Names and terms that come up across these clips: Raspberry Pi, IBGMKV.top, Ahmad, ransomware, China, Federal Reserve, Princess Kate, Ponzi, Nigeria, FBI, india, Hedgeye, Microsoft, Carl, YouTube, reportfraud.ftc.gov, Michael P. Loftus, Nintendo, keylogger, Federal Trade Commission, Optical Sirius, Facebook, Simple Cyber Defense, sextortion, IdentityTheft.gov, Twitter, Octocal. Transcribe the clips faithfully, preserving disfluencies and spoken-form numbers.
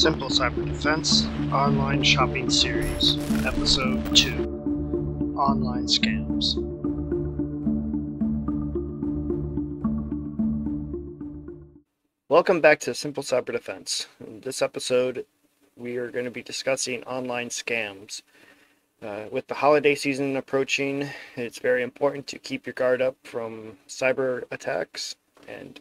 Simple Cyber Defense Online Shopping Series, Episode two, Online Scams. Welcome back to Simple Cyber Defense. In this episode, we are going to be discussing online scams. Uh, with the holiday season approaching, it's very important to keep your guard up from cyber attacks, and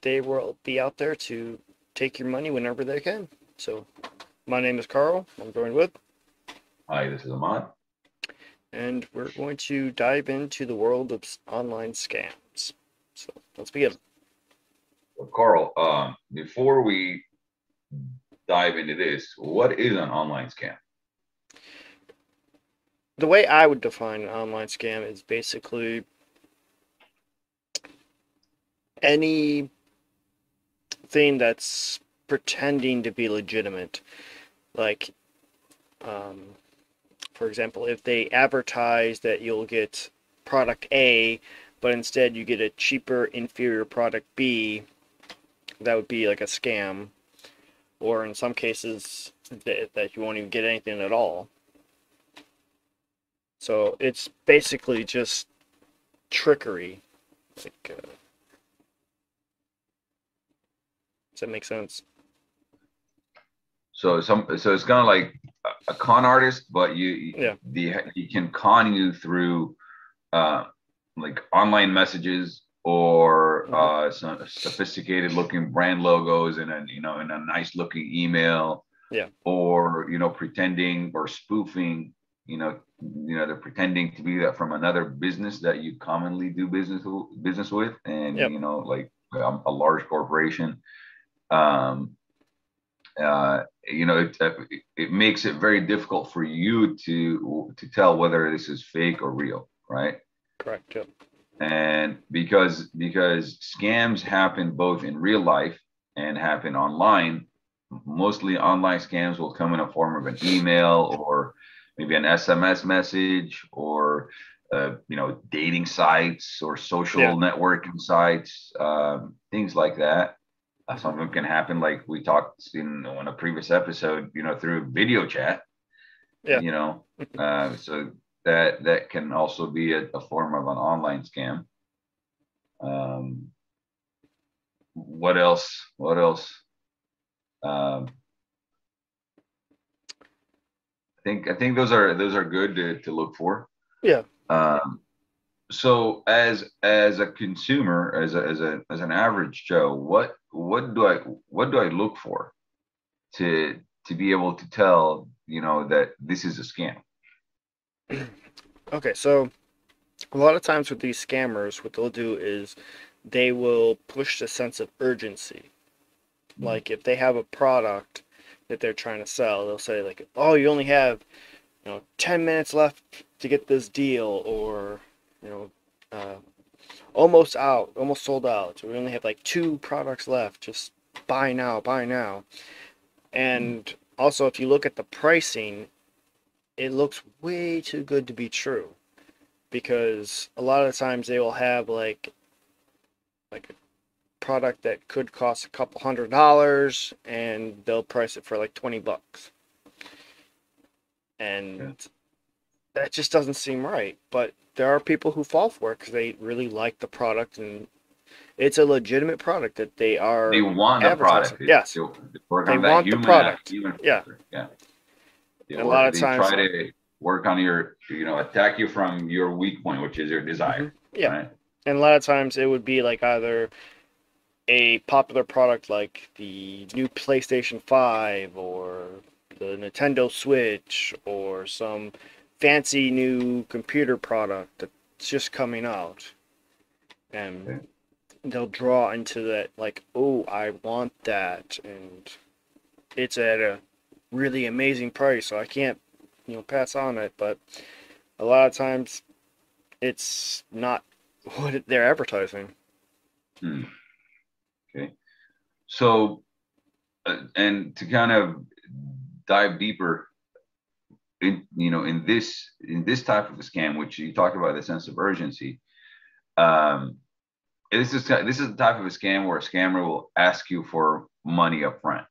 they will be out there to take your money whenever they can. So, my name is Carl. I'm joined with. Hi, this is Ahmad. And we're going to dive into the world of online scams. So, let's begin. Well, Carl, um, before we dive into this, what is an online scam? The way I would define an online scam is basically any thing that's pretending to be legitimate. Like, um, for example, if they advertise that you'll get product A, but instead you get a cheaper, inferior product B, that would be like a scam. Or in some cases, th- that you won't even get anything at all. So it's basically just trickery. Like, uh, does that make sense? So some, so it's kind of like a con artist, but you yeah. the he can con you through uh, like online messages or mm-hmm. uh, some sophisticated-looking brand logos and a you know in a nice-looking email. Yeah. Or you know pretending or spoofing. You know, you know, they're pretending to be that from another business that you commonly do business business with, and yep. you know, like um, a large corporation. Um, uh, you know, it, it makes it very difficult for you to to tell whether this is fake or real, right? Correct. Yep. And because because scams happen both in real life and happen online. Mostly online scams will come in a form of an email or maybe an S M S message, or uh, you know, dating sites or social yeah. networking sites, um, things like that. Uh, some of them can happen, like we talked in on a previous episode, you know, through video chat. Yeah. You know, uh, so that that can also be a, a form of an online scam. Um, what else? What else? Um, I think I think those are those are good to, to look for. Yeah. Um, so as as a consumer, as a, as a as an average Joe, what what do I what do I look for to to be able to tell, you know, that this is a scam? Okay, so a lot of times with these scammers, what they'll do is they will push the sense of urgency. Mm-hmm. Like if they have a product that they're trying to sell, they'll say like, "Oh, you only have, you know, ten minutes left to get this deal," or, you know, uh, "almost out, almost sold out. So we only have like two products left. Just buy now, buy now." And also, if you look at the pricing, it looks way too good to be true, because a lot of the times they will have like, like. product that could cost a couple hundred dollars and they'll price it for like twenty bucks, and yeah. that just doesn't seem right. But there are people who fall for it because they really like the product and it's a legitimate product that they are they want the product it's, yes they, they, they want the product yeah yeah they a work, lot of they times try to work on your you know attack you from your weak point, which is your desire. Mm-hmm. Yeah right? And a lot of times it would be like either a popular product like the new PlayStation five or the Nintendo Switch or some fancy new computer product that's just coming out, and okay. they'll draw into that like, "Oh, I want that, and it's at a really amazing price, so I can't, you know, pass on it." But a lot of times it's not what they're advertising. Hmm. Okay, so uh, and to kind of dive deeper in, you know, in this in this type of a scam, which you talked about, the sense of urgency. Um, this is this is the type of a scam where a scammer will ask you for money up front.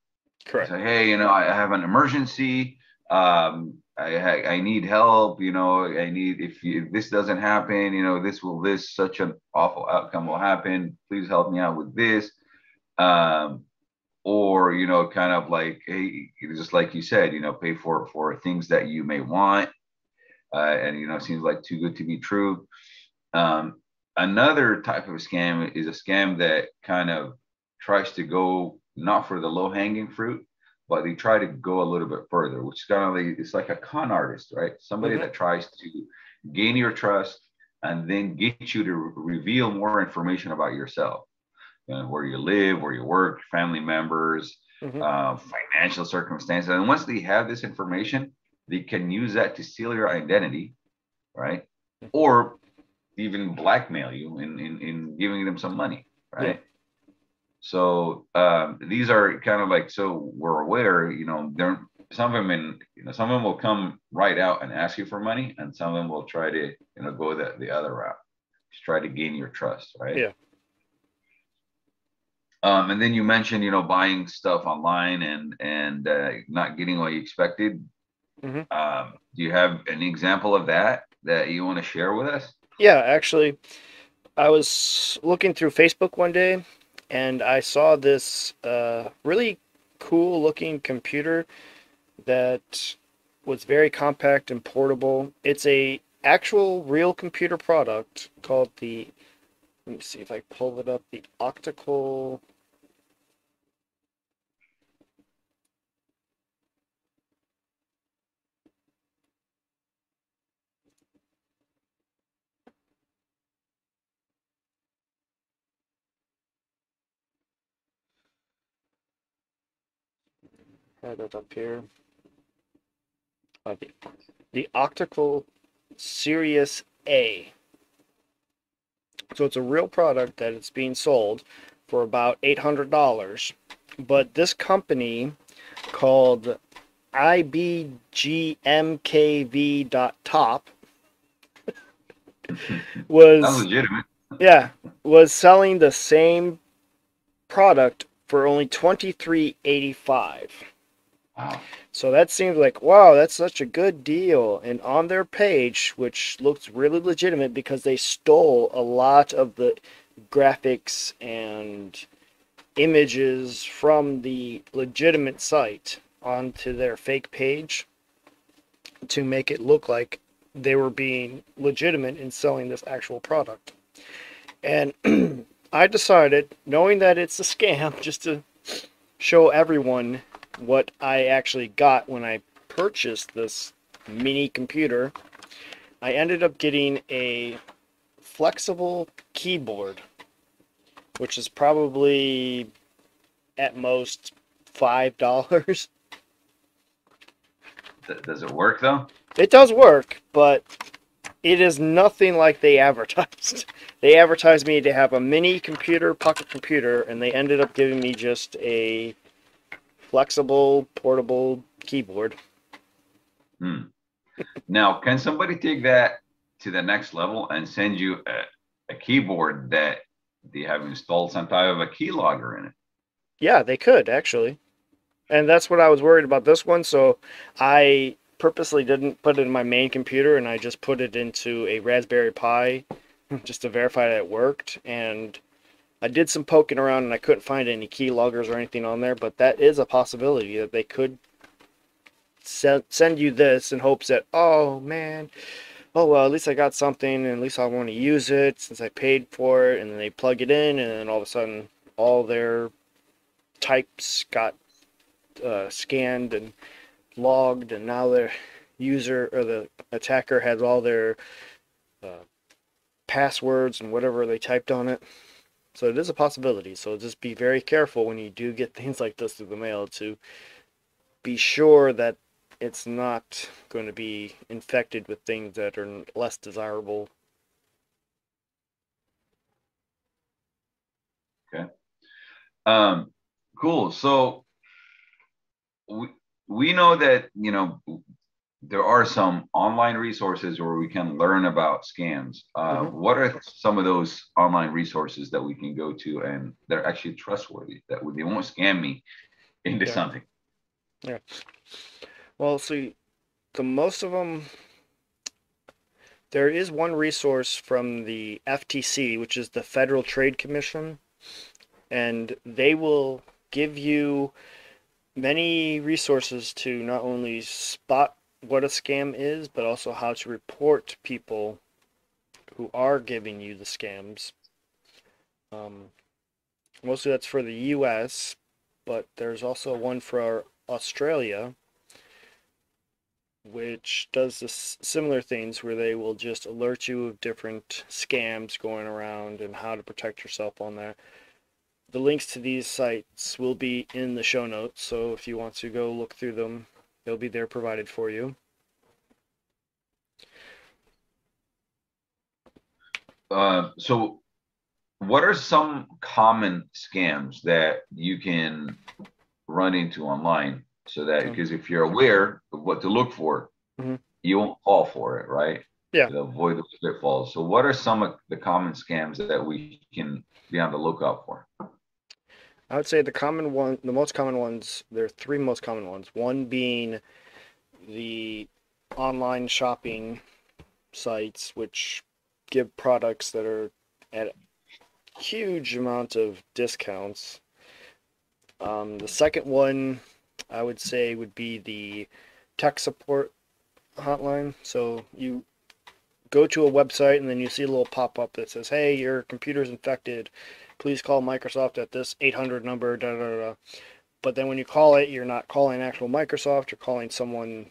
Correct. Say, hey, you know, I have an emergency. Um, I, I need help. You know, I need, if, you, if this doesn't happen, you know, this will, this, such an awful outcome will happen. Please help me out with this. Um, or, you know, kind of like, hey, just like you said, you know, pay for, for things that you may want. Uh, and, you know, it seems like too good to be true. Um, another type of scam is a scam that kind of tries to go not for the low hanging fruit, but they try to go a little bit further, which is kind of like, it's like a con artist, right? Somebody mm-hmm. that tries to gain your trust and then get you to re- reveal more information about yourself, you know, where you live, where you work, family members, mm-hmm. uh, financial circumstances. And once they have this information, they can use that to steal your identity, right? Or even blackmail you in, in, in giving them some money, right? Yeah. So um, these are kind of like, so we're aware, you know, there some of them in, you know, some of them will come right out and ask you for money, and some of them will try to, you know, go the, the other route, to try to gain your trust, right? Yeah. Um, and then you mentioned, you know, buying stuff online and and uh, not getting what you expected. Mm-hmm. Um, do you have an example of that that you want to share with us? Yeah, actually, I was looking through Facebook one day, and I saw this uh, really cool-looking computer that was very compact and portable. It's a actual real computer product called the, let me see if I pull it up, the Octocal. Had it up here. Uh, the, the Optical Sirius A. So it's a real product that it's being sold for about eight hundred dollars. But this company called I B G M K V dot top was That's legitimate. Yeah, was selling the same product for only twenty-three eighty-five. Wow. So that seemed like, wow, that's such a good deal. And on their page, which looks really legitimate because they stole a lot of the graphics and images from the legitimate site onto their fake page to make it look like they were being legitimate in selling this actual product. And I decided, knowing that it's a scam, just to show everyone what I actually got when I purchased this mini computer, I ended up getting a flexible keyboard, which is probably at most five dollars. Does it work though? It does work, but it is nothing like they advertised. They advertised me to have a mini computer, pocket computer, and they ended up giving me just a flexible, portable keyboard. Hmm. Now, can somebody take that to the next level and send you a, a keyboard that they have installed some type of a keylogger in it? Yeah, they could, actually. And that's what I was worried about this one, so I purposely didn't put it in my main computer, and I just put it into a Raspberry Pi just to verify that it worked, and I did some poking around and I couldn't find any key loggers or anything on there, but that is a possibility that they could se- send you this in hopes that, oh man, oh well, at least I got something and at least I want to use it since I paid for it, and then they plug it in and then all of a sudden all their types got uh, scanned and logged, and now their user or the attacker has all their uh, passwords and whatever they typed on it. So it is a possibility. So just be very careful when you do get things like this through the mail to be sure that it's not going to be infected with things that are less desirable. Okay. Um, cool. So we, we know that, you know, there are some online resources where we can learn about scams. Uh, mm-hmm. What are some of those online resources that we can go to and they're actually trustworthy, that they won't scam me into yeah. something? Yeah. Well, see, the most of them, there is one resource from the F T C, which is the Federal Trade Commission, and they will give you many resources to not only spot what a scam is, but also how to report people who are giving you the scams. Um, mostly that's for the U S, but there's also one for Australia, which does this similar things where they will just alert you of different scams going around and how to protect yourself on that. The links to these sites will be in the show notes, so if you want to go look through them, they'll be there provided for you. Uh, so what are some common scams that you can run into online, so that, because if you're aware of what to look for, mm-hmm. you won't fall for it, right? Yeah. To avoid the pitfalls. So what are some of the common scams that we can be on the lookout for? I would say the common one, the most common ones, there are three most common ones. One being the online shopping sites, which give products that are at a huge amount of discounts. Um, the second one I would say would be the tech support hotline. So you go to a website and then you see a little pop-up that says, hey, your computer's infected. Please call Microsoft at this eight hundred number, da, da, da. But then when you call it, you're not calling actual Microsoft. You're calling someone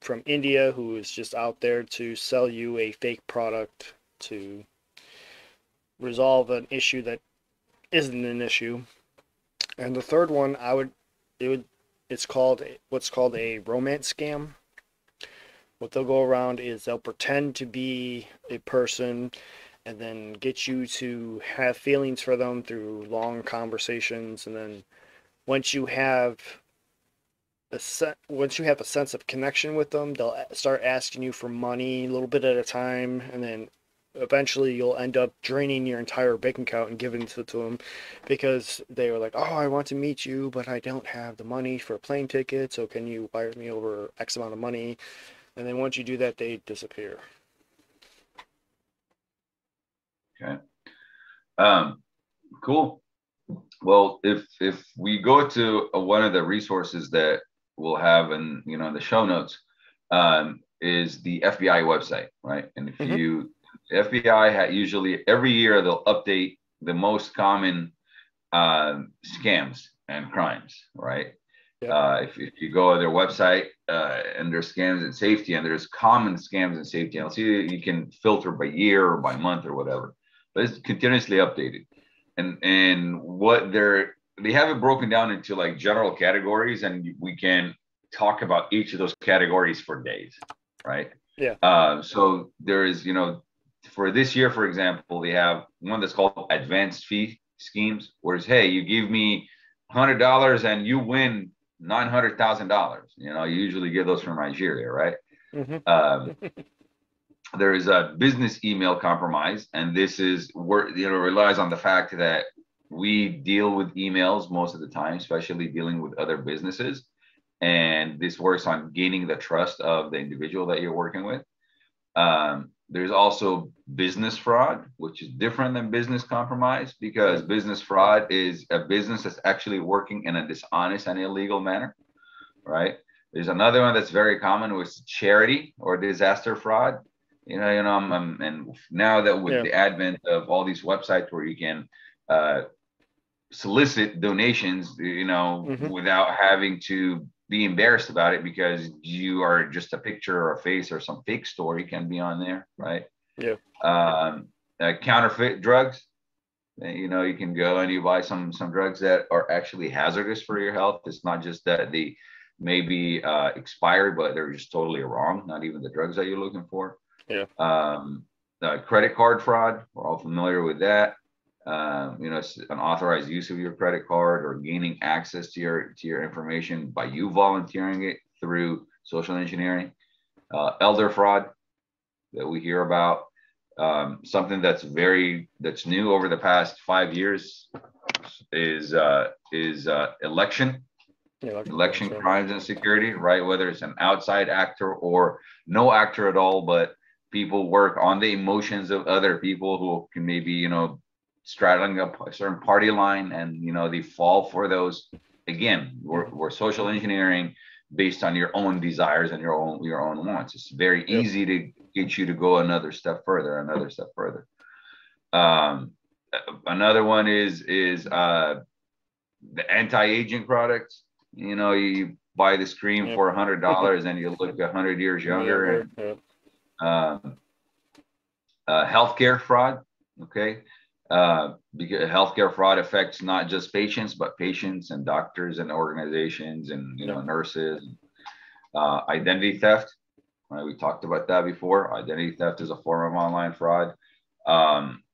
from India who is just out there to sell you a fake product to resolve an issue that isn't an issue. And the third one, I would, it would, it's called what's called a romance scam. What they'll go around is they'll pretend to be a person and then get you to have feelings for them through long conversations. And then once you have a se- once you have a sense of connection with them, they'll start asking you for money a little bit at a time, and then eventually you'll end up draining your entire bank account and giving it to them because they were like, oh, I want to meet you, but I don't have the money for a plane ticket, so can you wire me over X amount of money? And then once you do that, they disappear. Okay. Um, cool. Well, if if we go to uh, one of the resources that we'll have in, you know, the show notes, um, is the F B I website, right? And if mm-hmm. you F B I usually every year they'll update the most common uh, scams and crimes, right? Yeah. Uh, if, if you go to their website uh, and there's scams and safety, and there's common scams and safety, and I'll see you can filter by year or by month or whatever, but it's continuously updated. And and what they're they have it broken down into like general categories, and we can talk about each of those categories for days, right? Yeah. Uh, so there is, you know. For this year, for example, they have one that's called advanced fee schemes, where it's, hey, you give me one hundred dollars and you win nine hundred thousand dollars. You know, you usually get those from Nigeria, right? Mm-hmm. Um, there is a business email compromise, and this is where, you know, relies on the fact that we deal with emails most of the time, especially dealing with other businesses. And this works on gaining the trust of the individual that you're working with. Um, There's also business fraud, which is different than business compromise, because business fraud is a business that's actually working in a dishonest and illegal manner, right? There's another one that's very common, which is charity or disaster fraud. You know, you know, I'm, I'm, and now that with yeah. the advent of all these websites where you can uh, solicit donations, you know, mm-hmm. without having to be embarrassed about it because you are just a picture or a face or some fake story can be on there, right? Yeah. Um, uh, counterfeit drugs. You know, you can go and you buy some some drugs that are actually hazardous for your health. It's not just that they maybe uh, expired, but they're just totally wrong. Not even the drugs that you're looking for. Yeah. Um, uh, credit card fraud. We're all familiar with that. Um, you know, it's an unauthorized use of your credit card or gaining access to your to your information by you volunteering it through social engineering, uh, elder fraud that we hear about, um, something that's very that's new over the past five years is uh, is uh, election election, election crimes and security, right? Whether it's an outside actor or no actor at all, but people work on the emotions of other people who can maybe, you know, straddling a certain party line, and, you know, they fall for those. Again, we're, we're social engineering based on your own desires and your own your own wants. It's very yep. easy to get you to go another step further, another step further. Um, another one is is uh, the anti-aging products. You know, you buy the cream yep. for a hundred dollars and you look a hundred years younger. Yep. And, um, uh, healthcare fraud. Okay. Uh, because healthcare fraud affects not just patients, but patients and doctors and organizations and, you know, nurses. Uh, identity theft, right? We talked about that before. Identity theft is a form of online fraud. Um,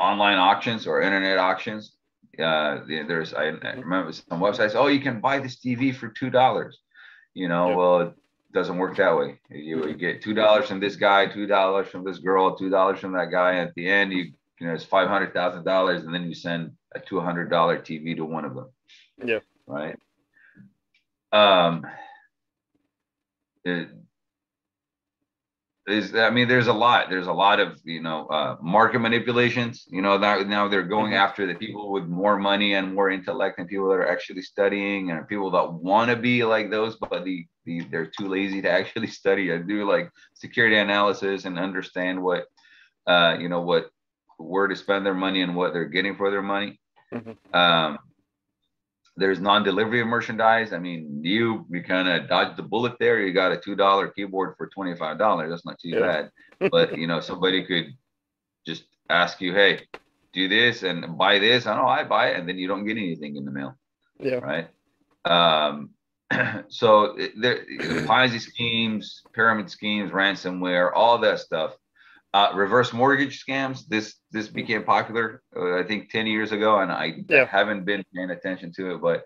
online auctions or internet auctions. Uh, there's, I, I remember some websites, oh, you can buy this T V for two dollars. You know, yep. well, it doesn't work that way. You, you get two dollars from this guy, two dollars from this girl, two dollars from that guy. At the end, you You know, it's five hundred thousand dollars, and then you send a two hundred dollar T V to one of them. Yeah. Right. Um, it is, I mean, there's a lot. There's a lot of, you know, uh, market manipulations. You know, that, now they're going mm-hmm. after the people with more money and more intellect and people that are actually studying and people that want to be like those, but the, the, they're too lazy to actually study. I do like security analysis and understand what, uh, you know, what, where to spend their money and what they're getting for their money. Mm-hmm. Um, there's non-delivery of merchandise. I mean, you you kind of dodged the bullet there. You got a two dollar keyboard for twenty-five dollars. That's not too yeah. bad. But, you know, somebody could just ask you, hey, do this and buy this. I know I buy it. And then you don't get anything in the mail. Yeah. Right. Um, so there, Ponzi schemes, pyramid schemes, ransomware, all that stuff. Uh, reverse mortgage scams. This this became popular, uh, I think, ten years ago, and I yeah. haven't been paying attention to it. But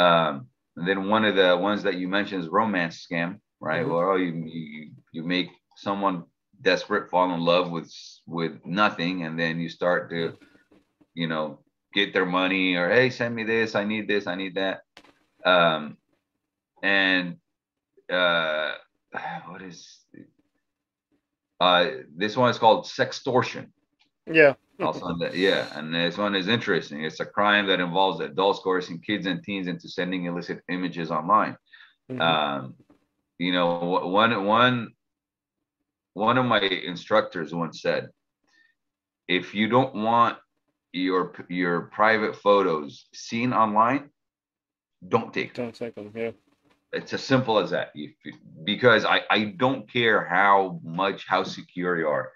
um, and then one of the ones that you mentioned is romance scam, right? Mm-hmm. Well, you, you you make someone desperate fall in love with with nothing, and then you start to, you know, get their money or hey, send me this, I need this, I need that, um, and uh, what is. Uh, this one is called sextortion. Yeah. also, yeah, and this one is interesting. It's a crime that involves adults coercing kids and teens into sending illicit images online. Mm-hmm. Um, you know, one one one of my instructors once said, "If you don't want your your private photos seen online, don't take them." Don't take them. Yeah. It's as simple as that, because I, I don't care how much, how secure you are.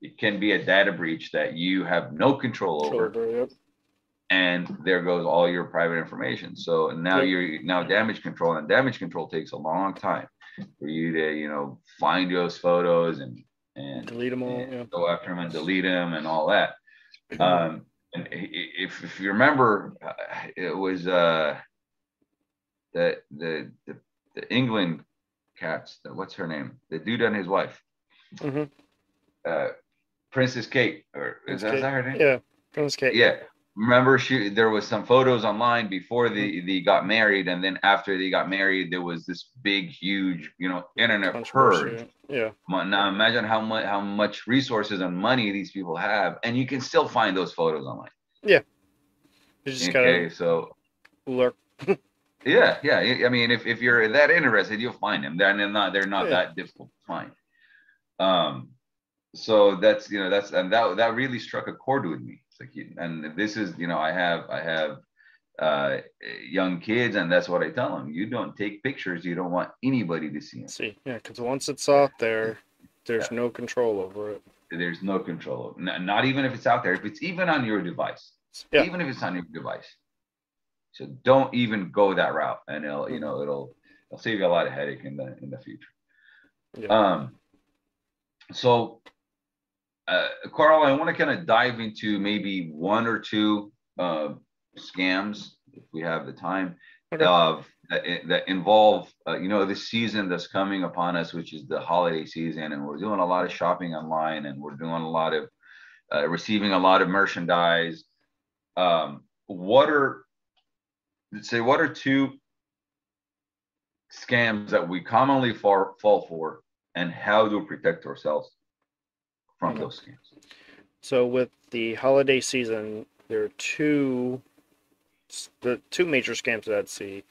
It can be a data breach that you have no control over. Sure, yep. And there goes all your private information. So now yep. you're now damage control, and damage control takes a long time for you to, you know, find those photos and, and delete them all, and yeah. go after them and delete them and all that. Um, and if, if you remember, it was, uh, The, the the the England cats, the, what's her name? The dude and his wife, mm-hmm. uh, Princess Kate, or is that, Kate. is that her name? Yeah, Princess Kate. Yeah, remember she? There was some photos online before they they got married, and then after they got married, there was this big, huge, you know, internet purge. Yeah. Now imagine how much how much resources and money these people have, and you can still find those photos online. Yeah. You just okay, gotta so lurk. Yeah, yeah. I mean, if, if you're that interested, you'll find them. They're not they're not yeah. that difficult to find. Um, so that's you know that's and that that really struck a chord with me. It's like, and this is you know I have I have uh, young kids, and that's what I tell them. You don't take pictures. You don't want anybody to see them. See, yeah, because once it's out there, there's yeah. no control over it. There's no control over. Not, not even if it's out there. If it's even on your device, yeah. even if it's on your device. So don't even go that route, and it'll you know it'll it'll save you a lot of headache in the in the future. Yeah. Um. So, uh, Carl, I want to kind of dive into maybe one or two uh, scams if we have the time okay. uh, that that involve uh, you know this season that's coming upon us, which is the holiday season, and we're doing a lot of shopping online, and we're doing a lot of uh, receiving a lot of merchandise. Um. What are Let's say what are two scams that we commonly far, fall for and how to protect ourselves from mm-hmm. those scams. So with the holiday season, there are two, the two major scams that I'd see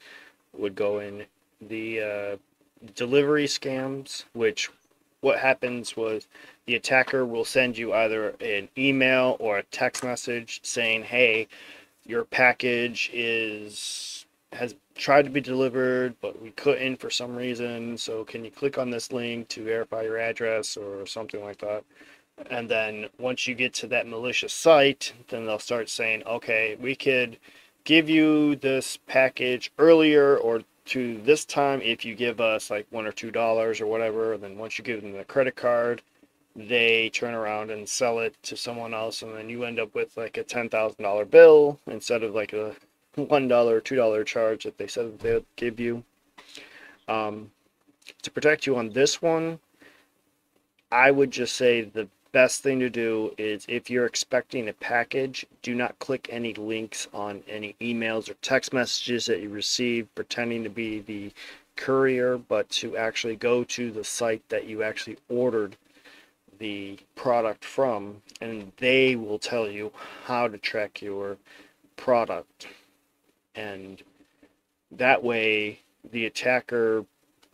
would go in. The uh, delivery scams, which what happens was the attacker will send you either an email or a text message saying, hey, your package is has tried to be delivered, but we couldn't for some reason. So can you click on this link to verify your address or something like that? And then once you get to that malicious site, then they'll start saying, okay, we could give you this package earlier or to this time if you give us like one or two dollars or whatever. And then once you give them the credit card, they turn around and sell it to someone else, and then you end up with like a ten thousand dollar bill instead of like a one dollar or two dollar charge that they said that they would give you. Um, to protect you on this one, I would just say the best thing to do is if you're expecting a package, do not click any links on any emails or text messages that you receive pretending to be the courier, but to actually go to the site that you actually ordered the product from, and they will tell you how to track your product. And that way the attacker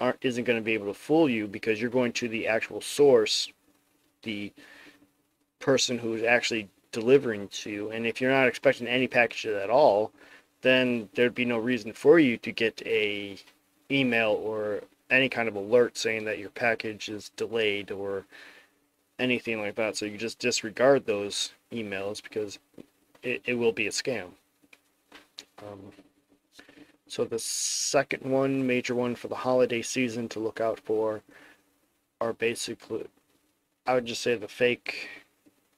aren't, isn't going to be able to fool you, because you're going to the actual source, the person who's actually delivering to you. And if you're not expecting any packages at all, then there'd be no reason for you to get a email or any kind of alert saying that your package is delayed or anything like that. So you just disregard those emails, because it, it will be a scam. Um, so the second one, major one for the holiday season to look out for are basically, I would just say, the fake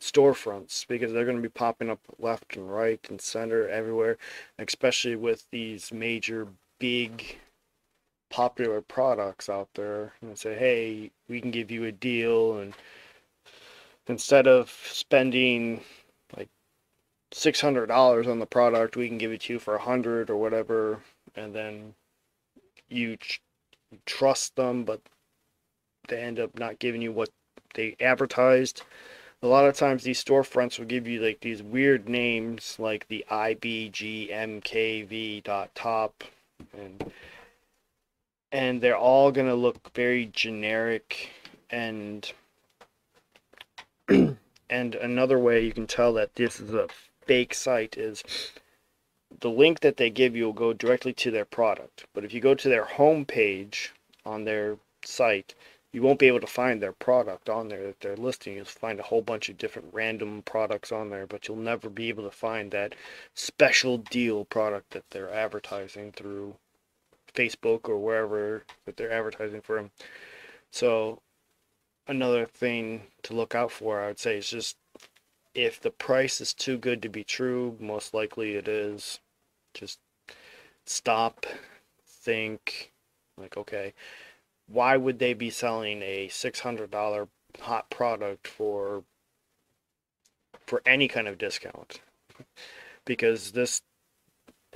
storefronts, because they're going to be popping up left and right and center everywhere, especially with these major big popular products out there. And say, hey, we can give you a deal, and instead of spending like six hundred dollars on the product, we can give it to you for a hundred dollars or whatever. And then you, tr you trust them, but they end up not giving you what they advertised. A lot of times these storefronts will give you like these weird names like the I B G M K V dot top, and and they're all going to look very generic. And and another way you can tell that this is a fake site is the link that they give you will go directly to their product, but if you go to their home page on their site, you won't be able to find their product on there that they're listing. You'll find a whole bunch of different random products on there, but you'll never be able to find that special deal product that they're advertising through Facebook or wherever that they're advertising for them. So another thing to look out for, I would say, is just if the price is too good to be true, most likely it is. Just stop, think, like, okay, why would they be selling a six hundred dollar hot product for for any kind of discount? Because this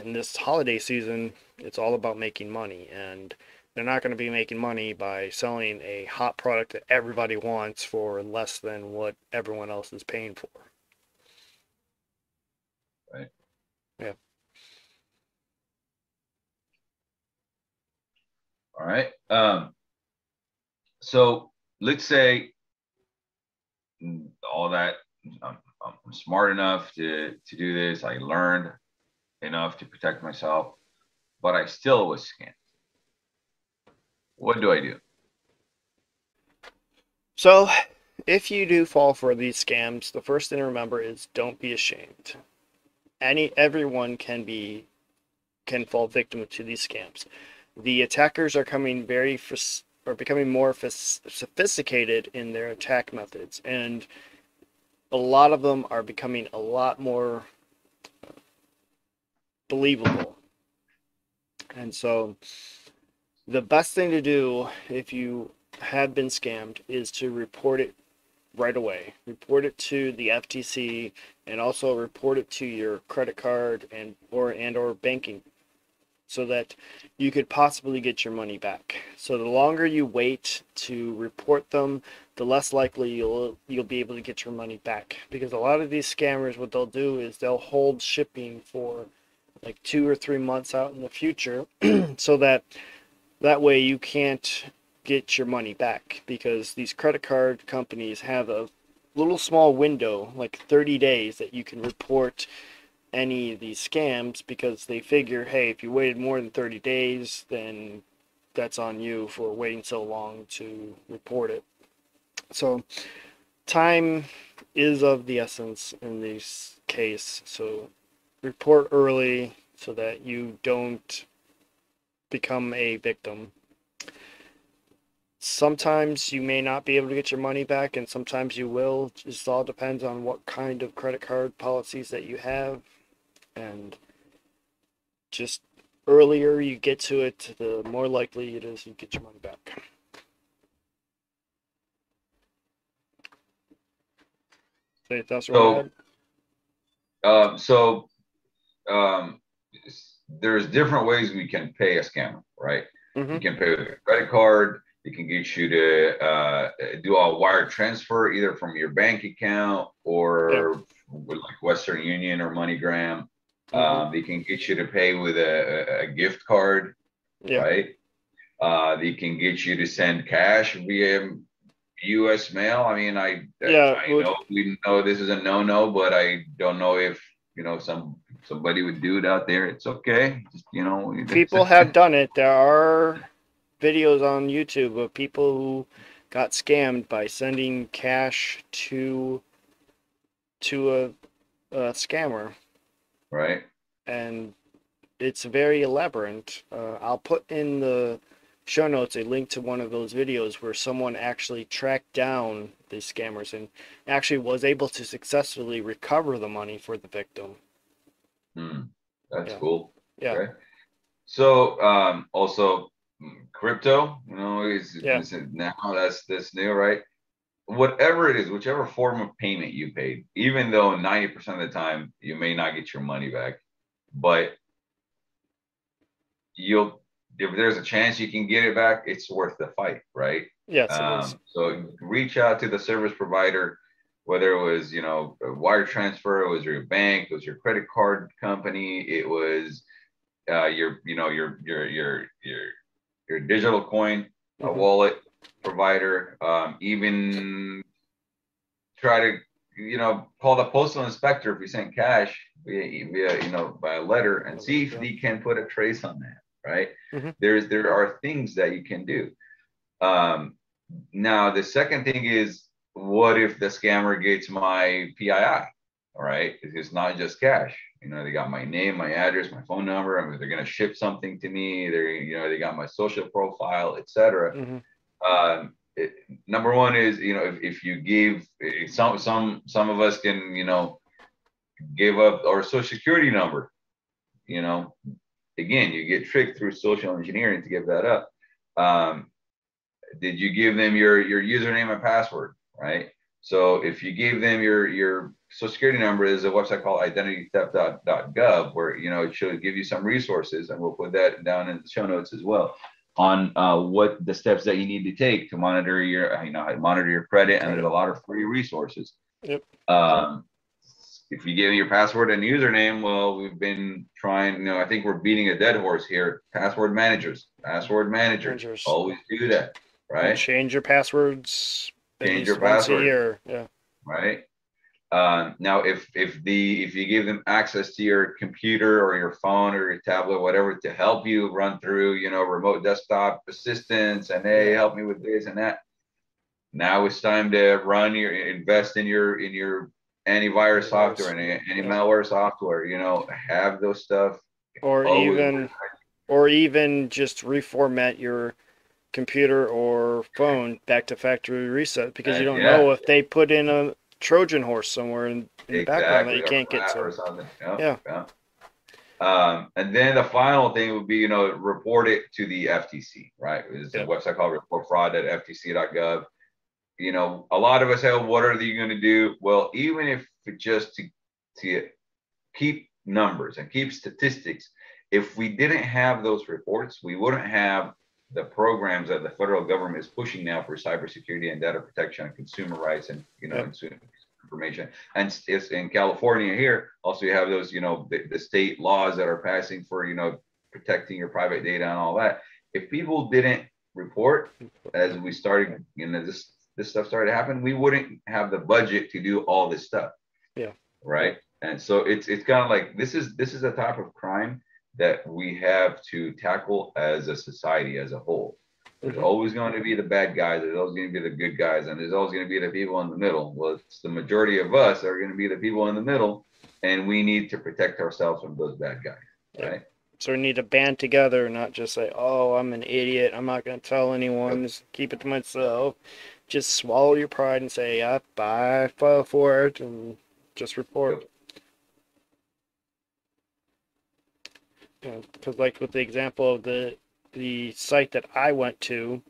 in this holiday season, it's all about making money, and they're not going to be making money by selling a hot product that everybody wants for less than what everyone else is paying for. Right. Yeah. All right. Um, So let's say all that, I'm, I'm smart enough to, to do this. I learned enough to protect myself, but I still was scammed. What do I do? So if you do fall for these scams, the first thing to remember is don't be ashamed. Any, everyone can be, can fall victim to these scams. The attackers are coming very, or becoming more sophisticated in their attack methods, and a lot of them are becoming a lot more believable. And so the best thing to do if you have been scammed is to report it right away. Report it to the F T C, and also report it to your credit card and or and or banking so that you could possibly get your money back. So the longer you wait to report them, the less likely you'll you'll be able to get your money back, because a lot of these scammers, what they'll do is they'll hold shipping for like two or three months out in the future so that that way you can't get your money back, because these credit card companies have a little small window, like thirty days, that you can report any of these scams, because they figure, hey, if you waited more than thirty days, then that's on you for waiting so long to report it. So time is of the essence in this case, so report early so that you don't become a victim. Sometimes you may not be able to get your money back, and sometimes you will. It just all depends on what kind of credit card policies that you have, and just earlier you get to it, the more likely it is you get your money back. So, that's so, uh, so um, there's different ways we can pay a scammer, right? Mm-hmm. You can pay with a credit card. It can get you to uh, do a wire transfer, either from your bank account or yeah. like Western Union or MoneyGram. Mm-hmm. Um, they can get you to pay with a, a gift card, yeah. right? Uh, they can get you to send cash via U S mail. I mean, I, yeah, I know we know this is a no-no, but I don't know if you know some somebody would do it out there. It's okay, just, you know. People have done it. There are videos on YouTube of people who got scammed by sending cash to to a, a scammer, right? And it's very elaborate. uh, I'll put in the show notes a link to one of those videos where someone actually tracked down these scammers and actually was able to successfully recover the money for the victim. Hmm. That's yeah. cool. Yeah. Okay. So um also crypto, you know, is yeah. now that's this new, right? Whatever it is, whichever form of payment you paid, even though ninety percent of the time you may not get your money back, but you'll, if there's a chance you can get it back, it's worth the fight, right? Yes. Um, so reach out to the service provider, whether it was, you know, a wire transfer, it was your bank, it was your credit card company, it was uh, your, you know, your, your, your, your, your digital coin, a mm-hmm. wallet provider, um, even try to, you know, call the postal inspector if you sent cash via, via, you know, by a letter, and see if they can put a trace on that, right? Mm-hmm. There's, there are things that you can do. Um, now, the second thing is, what if the scammer gets my P I I, all right? It's not just cash. You know, they got my name, my address, my phone number. I mean, they're gonna ship something to me. They're, you know, they got my social profile, et cetera. Mm-hmm. Um, it, number one is, you know, if, if you give, if some some some of us can, you know, give up our social security number. You know, again, you get tricked through social engineering to give that up. Um, did you give them your your username and password, right? So if you gave them your your social security number, is a website called identity theft dot gov where, you know, it should give you some resources, and we'll put that down in the show notes as well on uh, what the steps that you need to take to monitor your, you know, monitor your credit, and there's a lot of free resources. Yep. Um, if you give your password and username, well, we've been trying, you know, I think we're beating a dead horse here. Password managers, password managers, managers. Always do that, right? And change your passwords. Change your password. Once a year. Yeah. Right. Um, now, if if the if you give them access to your computer or your phone or your tablet, whatever, to help you run through, you know, remote desktop assistance, and hey, help me with this and that. Now it's time to run your invest in your in your antivirus yes. software and anti malware yes. software. You know, have those stuff. Or Always even, provide. or even just reformat your computer or phone back to factory reset, because and, you don't yeah. know if they put in a Trojan horse somewhere in, in exactly. the background that you can't get to. Yep. Yeah. yeah. Um, and then the final thing would be, you know, report it to the F T C, right? There's yep. a website called report fraud dot F T C dot gov. You know, a lot of us say, well, what are they going to do? Well, even if just to, to keep numbers and keep statistics, If we didn't have those reports, we wouldn't have the programs that the federal government is pushing now for cybersecurity and data protection and consumer rights and, you know, yeah. consumer information. And it's in California here, also you have those, you know, the, the state laws that are passing for, you know, protecting your private data and all that. If people didn't report as we started, you know, this, this stuff started to happen, we wouldn't have the budget to do all this stuff. Yeah. Right. And so it's, it's kind of like, this is, this is a type of crime that we have to tackle as a society as a whole. There's always going to be the bad guys, there's always going to be the good guys, and there's always going to be the people in the middle. Well, it's the majority of us are going to be the people in the middle, and we need to protect ourselves from those bad guys, right? Yeah. So we need to band together and not just say, oh, I'm an idiot, I'm not going to tell anyone, just keep it to myself. Just swallow your pride and say, I, I file for it, and just report. Yep. Because, like with the example of the the site that I went to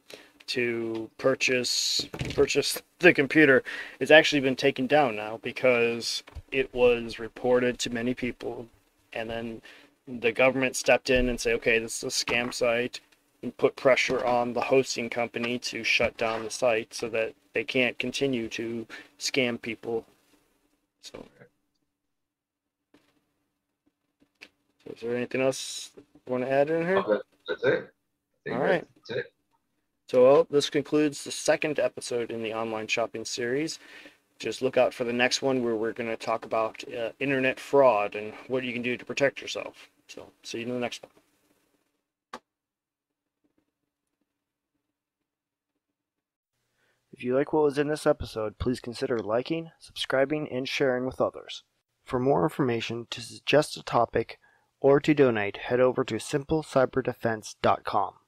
to purchase purchase the computer, it's actually been taken down now because it was reported to many people, and then the government stepped in and said, okay, this is a scam site, and put pressure on the hosting company to shut down the site so that they can't continue to scam people. So. Is there anything else you want to add in here? Oh, that's it. I think All right. That's it. So, well, this concludes the second episode in the online shopping series. Just look out for the next one where we're going to talk about uh, internet fraud and what you can do to protect yourself. So, see you in the next one. If you like what was in this episode, please consider liking, subscribing, and sharing with others. For more information, to suggest a topic, or to donate, head over to Simple Cyber Defense dot com.